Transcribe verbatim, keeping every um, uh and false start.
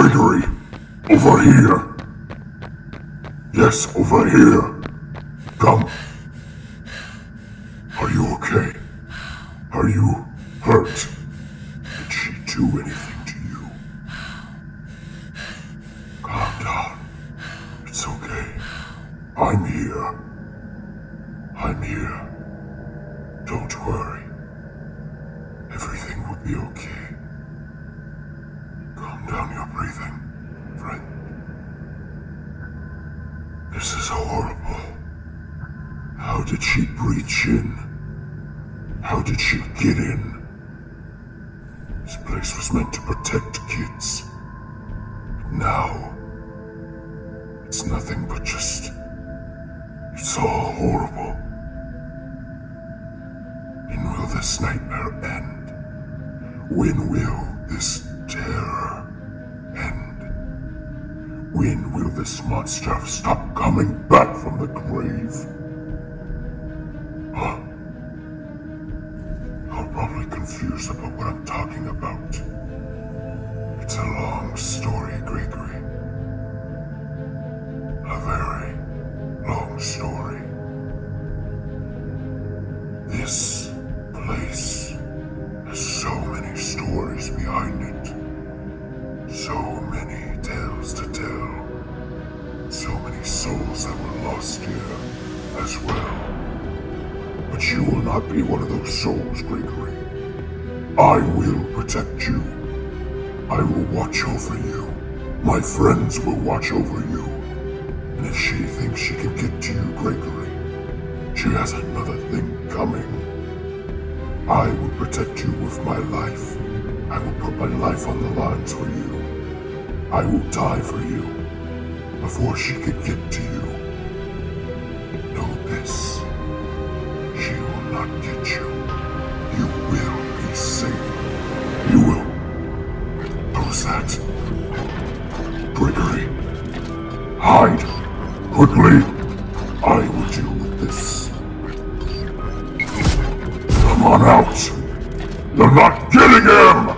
Gregory, over here. Yes, over here. Come. Are you okay? Are you hurt? Did she do anything to you? Calm down. It's okay. I'm here. I'm here. Don't worry. Everything will be okay. Calm down your breathing, friend. This is horrible. How did she breach in? How did she get in? This place was meant to protect kids. But now, it's nothing but just... It's all horrible. When will this nightmare end? When will this terror end? When will this monster stop coming back from the grave? Huh? You're probably confused about what I'm talking about. It's a long story, Gregory. A very long story. This... place has so many stories behind it, so many tales to tell, so many souls that were lost here as well. But you will not be one of those souls, Gregory. I will protect you. I will watch over you. My friends will watch over you. And if she thinks she can get to you, Gregory, she has another thing coming. I will protect you with my life. I will put my life on the lines for you. I will die for you before she can get to you. Know this. She will not get you. You will be safe. You will. Who's that? Gregory. Hide. Quickly. I will deal with this. Come on out! You're not getting him!